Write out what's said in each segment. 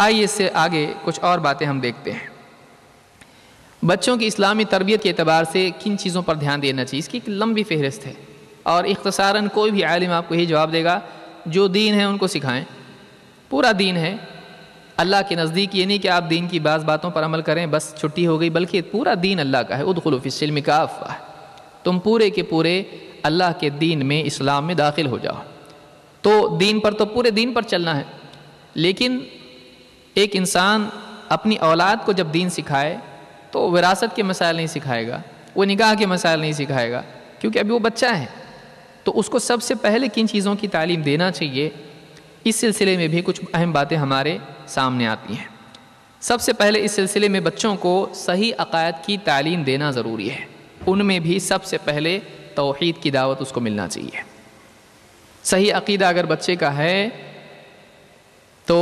आइए इससे आगे कुछ और बातें हम देखते हैं। बच्चों की इस्लामी तरबियत के अतबार से किन चीज़ों पर ध्यान देना चाहिए, इसकी एक लंबी फहरिस्त है और इख्तिसारन कोई भी आलिम आपको यही जवाब देगा जो दीन है उनको सिखाएं। पूरा दीन है अल्लाह के नज़दीक, ये नहीं कि आप दीन की बाज़ बातों पर अमल करें बस छुट्टी हो गई, बल्कि पूरा दीन अल्लाह का है। उदखुलू फिस्सिल्मि काफ़्फ़ा, तुम पूरे के पूरे अल्लाह के दीन में, इस्लाम में दाखिल हो जाओ। तो दीन पर, तो पूरे दीन पर चलना है, लेकिन एक इंसान अपनी औलाद को जब दीन सिखाए तो विरासत के मसाइल नहीं सिखाएगा, वो निकाह के मसाइल नहीं सिखाएगा, क्योंकि अभी वो बच्चा है। तो उसको सबसे पहले किन चीज़ों की तालीम देना चाहिए, इस सिलसिले में भी कुछ अहम बातें हमारे सामने आती हैं। सबसे पहले इस सिलसिले में बच्चों को सही अक़ायद की तालीम देना ज़रूरी है। उनमें भी सबसे पहले तौहीद की दावत उसको मिलना चाहिए। सही अक़ीदा अगर बच्चे का है तो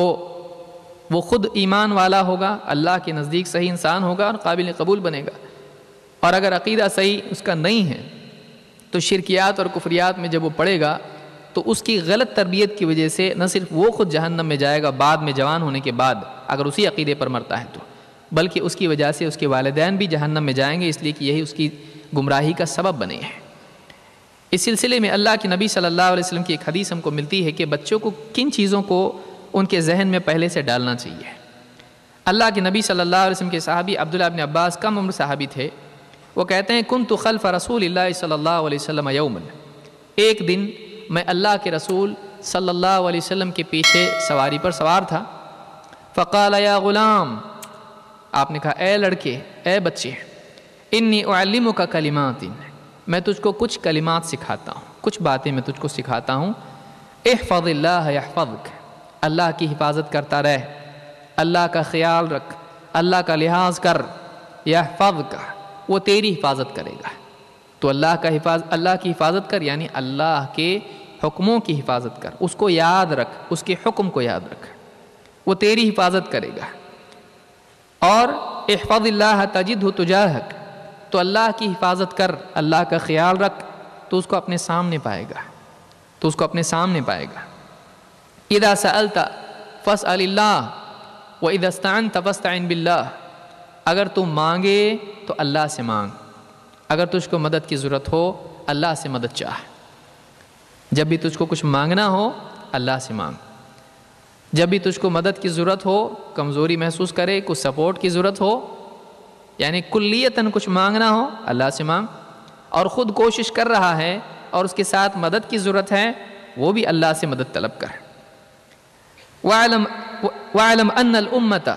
वो ख़ुद ईमान वाला होगा, अल्लाह के नज़दीक सही इंसान होगा और काबिल कबूल बनेगा। और अगर अक़ीदा सही उसका नहीं है तो शिरकियात और कुफरियात में जब वो पड़ेगा तो उसकी गलत तरबियत की वजह से न सिर्फ वो ख़ुद जहन्नम में जाएगा बाद में, जवान होने के बाद अगर उसी अक़ीदे पर मरता है तो, बल्कि उसकी वजह से उसके वालिदैन भी जहन्नम में जाएंगे, इसलिए कि यही उसकी गुमराही का सबब बने हैं। इस सिलसिले में अल्लाह के नबी सल्लल्लाहु अलैहि वसल्लम की एक हदीस हमको मिलती है कि बच्चों को किन चीज़ों को उनके जहन में पहले से डालना चाहिए। अल्लाह के नबी सल्लल्लाहु अलैहि वसल्लम के सहाबी अब्दुल्लाह इब्न अब्बास कम उम्र सहाबी थे, वो कहते हैं कुन्तु खल्फ रसूलिल्लाह सल्लल्लाहु अलैहि वसल्लम यौमन, एक दिन मैं अल्लाह के रसूल सल्लल्लाहु अलैहि वसल्लम के पीछे सवारी पर सवार था। फ़क़ाल या ग़ुलाम, आपने कहा ए लड़के, ए बच्चे, इन्नी उअल्लिमुका कलिमातिन, मैं तुझको कुछ कलिमात सिखाता हूँ, कुछ बातें मैं तुझको सिखाता हूँ। इहफ़ज़िल्लाह यहफ़ज़क, अल्लाह की हिफाजत करता रह, अल्लाह का ख्याल रख, अल्लाह का लिहाज कर। यहफ़ज़क, वो तेरी हिफाजत करेगा, तो अल्लाह की हिफाजत कर, यानी अल्लाह के हुक्मों की हिफाजत कर, उसको याद रख, उसके हुक्म को याद रख, वो तेरी हिफाजत करेगा। और इहफ़ज़िल्लाह तजिदहु तुजाहक, तो अल्लाह की हिफाजत कर, अल्लाह का ख्याल रख, तो उसको अपने सामने पाएगा, तो उसको अपने सामने पाएगा। इदा सअल्ता फ़स्अलिल्लाह व इदा इस्तअन्ता फ़स्तईन बिल्लाह, अगर तू मांगे तो अल्लाह से मांग, अगर तुझको मदद की ज़रूरत हो अल्लाह से मदद चाह, जब भी तुझको कुछ मांगना हो अल्लाह से मांग। जब भी तुझको मदद की ज़रूरत हो, कमज़ोरी महसूस करे, कुछ सपोर्ट की ज़रूरत हो, यानी कुल्लियतन कुछ मांगना हो अल्लाह से मांग। और ख़ुद कोशिश कर रहा है और उसके साथ मदद की ज़रूरत है, वो भी अल्लाह से मदद तलब कर। वालम अन्नल उम्मता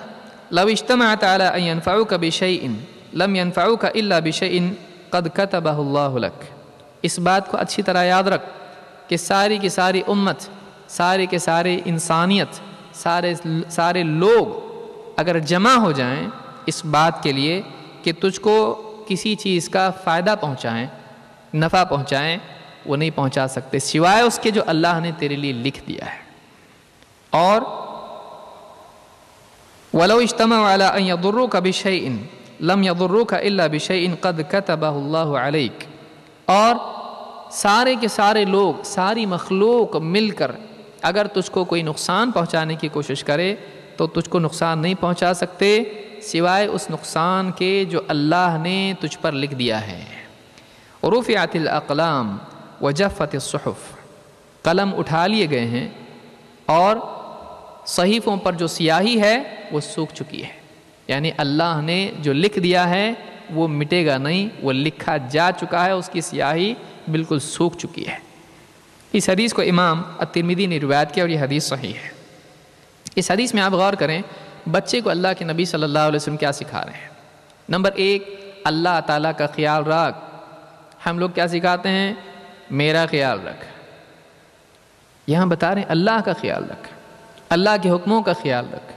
लव इज्तमअत अला अन यनफउक बिशैइन लम यनफउक इल्ला बिशैइन कद कतबहु अल्लाहु लक, इस बात को अच्छी तरह याद रख कि सारी की सारी उम्मत, सारे के सारे इंसानियत, सारे लोग अगर जमा हो जाएं इस बात के लिए कि तुझको किसी चीज़ का फ़ायदा पहुँचाएँ, नफ़ा पहुँचाएँ, वो नहीं पहुँचा सकते सिवाय उसके जो अल्लाह ने तेरे लिए लिख दिया है। और वलो इज्तमअ अला अन यदुर्रुक बिशैइन लम यदुर्रुक इल्ला बिशैइन कद कतबहु अल्लाहु अलैक, और सारे के सारे लोग, सारी मखलूक मिलकर अगर तुझको कोई नुकसान पहुंचाने की कोशिश करे तो तुझको नुकसान नहीं पहुंचा सकते सिवाय उस नुकसान के जो अल्लाह ने तुझ पर लिख दिया है। रुफ़िअतिल अक़लाम व जफ़तिस सुहुफ़, कलम उठा लिए गए हैं और सहीफ़ों पर जो स्याही है वो सूख चुकी है, यानी अल्लाह ने जो लिख दिया है वो मिटेगा नहीं, वो लिखा जा चुका है, उसकी स्याही बिल्कुल सूख चुकी है। इस हदीस को इमाम अत-तिर्मिज़ी ने रिवायत किया और यह हदीस सही है। इस हदीस में आप गौर करें, बच्चे को अल्लाह के नबी सल्लल्लाहु अलैहि वसल्लम क्या सिखा रहे हैं। नंबर एक, अल्लाह ताला का ख्याल रख। हम लोग क्या सिखाते हैं, मेरा ख्याल रख, यहाँ बता रहे हैं अल्लाह का ख्याल रख, अल्लाह के हुक्मों का ख्याल रख।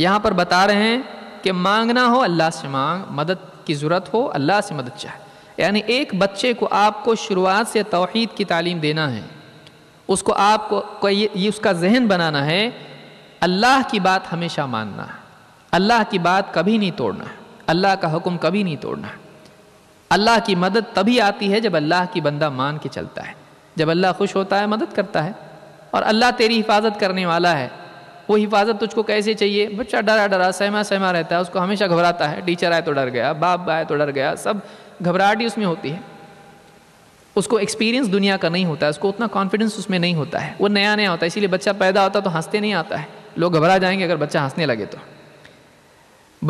यहाँ पर बता रहे हैं कि मांगना हो अल्लाह से मांग, मदद की ज़रूरत हो अल्लाह से मदद चाह। यानी एक बच्चे को आपको शुरुआत से तौहीद की तालीम देना है, उसको आपको ये उसका जहन बनाना है, अल्लाह की बात हमेशा मानना, अल्लाह की बात कभी नहीं तोड़ना, अल्लाह का हुक्म कभी नहीं तोड़ना। अल्लाह की मदद तभी आती है जब अल्लाह की बंदा मान के चलता है, जब अल्लाह खुश होता है मदद करता है, और अल्लाह तेरी हिफाजत करने वाला है, वो हिफाजत तुझको कैसे चाहिए। बच्चा डरा डरा सहमा सहमा रहता है, उसको हमेशा घबराता है, टीचर आए तो डर गया, बाप आए तो डर गया, सब घबराहट ही उसमें होती है। उसको एक्सपीरियंस दुनिया का नहीं होता है, उसको उतना कॉन्फिडेंस उसमें नहीं होता है, वो नया नया होता है। इसीलिए बच्चा पैदा होता तो हंसते नहीं आता है, लोग घबरा जाएंगे अगर बच्चा हंसने लगे तो।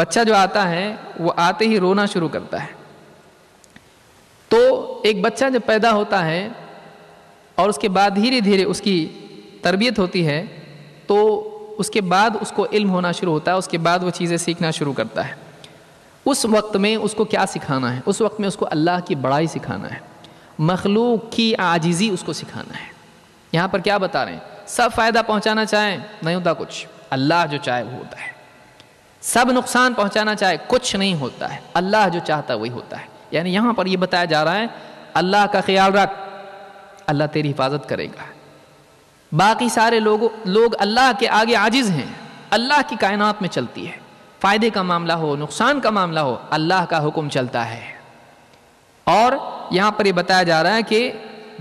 बच्चा जो आता है वो आते ही रोना शुरू करता है। तो एक बच्चा जब पैदा होता है और उसके बाद धीरे धीरे उसकी तरबियत होती है, तो उसके बाद उसको इल्म होना शुरू होता है, उसके बाद वो चीज़ें सीखना शुरू करता है। उस वक्त में उसको क्या सिखाना है? उस वक्त में उसको अल्लाह की बड़ाई सिखाना है, मखलूक की आजिज़ी उसको सिखाना है। यहाँ पर क्या बता रहे हैं? सब फ़ायदा पहुँचाना चाहें नहीं होता कुछ, अल्लाह जो चाहे वो होता है। सब नुकसान पहुँचाना चाहे कुछ नहीं होता है, अल्लाह जो चाहता है वही होता है। यानी यहाँ पर ये बताया जा रहा है अल्लाह का ख्याल रख, अल्लाह तेरी हिफाजत करेगा। बाकी सारे लोग अल्लाह के आगे आजिज़ हैं, अल्लाह की कायनात में चलती है। फ़ायदे का मामला हो, नुकसान का मामला हो, अल्लाह का हुक्म चलता है। और यहाँ पर ये बताया जा रहा है कि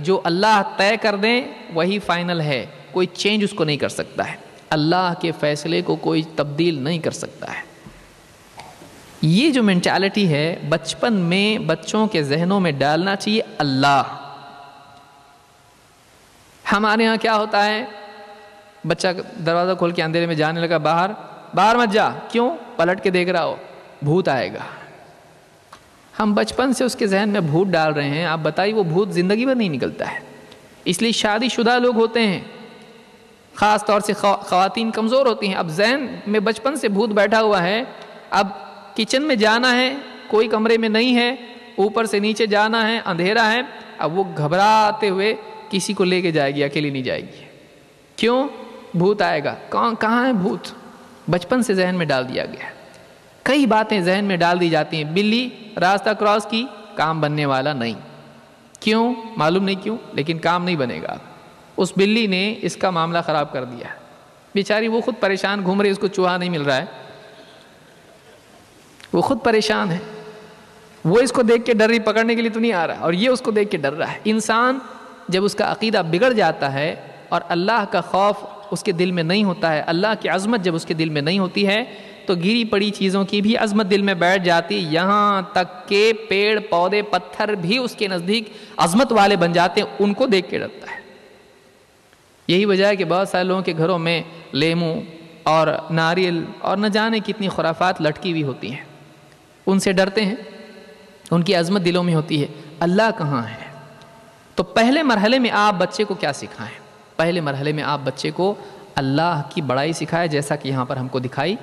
जो अल्लाह तय कर दें वही फ़ाइनल है, कोई चेंज उसको नहीं कर सकता है, अल्लाह के फ़ैसले को कोई तब्दील नहीं कर सकता है। ये जो मेंटालिटी है बचपन में बच्चों के जहनों में डालना चाहिए। अल्लाह, हमारे यहाँ क्या होता है, बच्चा दरवाज़ा खोल के अंधेरे में जाने लगा, बाहर बाहर मत जा, क्यों? पलट के देख रहा हो, भूत आएगा। हम बचपन से उसके जहन में भूत डाल रहे हैं, आप बताइए वो भूत ज़िंदगी भर नहीं निकलता है। इसलिए शादीशुदा लोग होते हैं, ख़ास तौर से ख़वातीन कमज़ोर होती हैं। अब जहन में बचपन से भूत बैठा हुआ है, अब किचन में जाना है, कोई कमरे में नहीं है, ऊपर से नीचे जाना है, अंधेरा है, अब वो घबराते हुए किसी को लेके जाएगी, अकेली नहीं जाएगी। क्यों? भूत आएगा। कौन, कहाँ है भूत? बचपन से जहन में डाल दिया गया है। कई बातें जहन में डाल दी जाती हैं, बिल्ली रास्ता क्रॉस की, काम बनने वाला नहीं। क्यों? मालूम नहीं क्यों, लेकिन काम नहीं बनेगा। उस बिल्ली ने इसका मामला ख़राब कर दिया, बेचारी वो खुद परेशान घूम रही, उसको चूहा नहीं मिल रहा है, वो खुद परेशान है, वो इसको देख के डर रही, पकड़ने के लिए तो नहीं आ रहा, और ये उसको देख के डर रहा है। इंसान जब उसका अक़ीदा बिगड़ जाता है और अल्लाह का खौफ उसके दिल में नहीं होता है, अल्लाह की अज़मत जब उसके दिल में नहीं होती है, तो गिरी पड़ी चीज़ों की भी अज़मत दिल में बैठ जाती, यहाँ तक के पेड़ पौधे पत्थर भी उसके नज़दीक अज़मत वाले बन जाते हैं, उनको देख के डरता है। यही वजह है कि बहुत सारे लोगों के घरों में लेमू और नारियल और न जाने कितनी खुराफात लटकी हुई होती हैं, उनसे डरते हैं, उनकी अज़मत दिलों में होती है, अल्लाह कहाँ है? तो पहले मरहले में आप बच्चे को क्या सिखाएं? पहले मरहले में आप बच्चे को अल्लाह की बड़ाई सिखाएं, जैसा कि यहाँ पर हमको दिखाई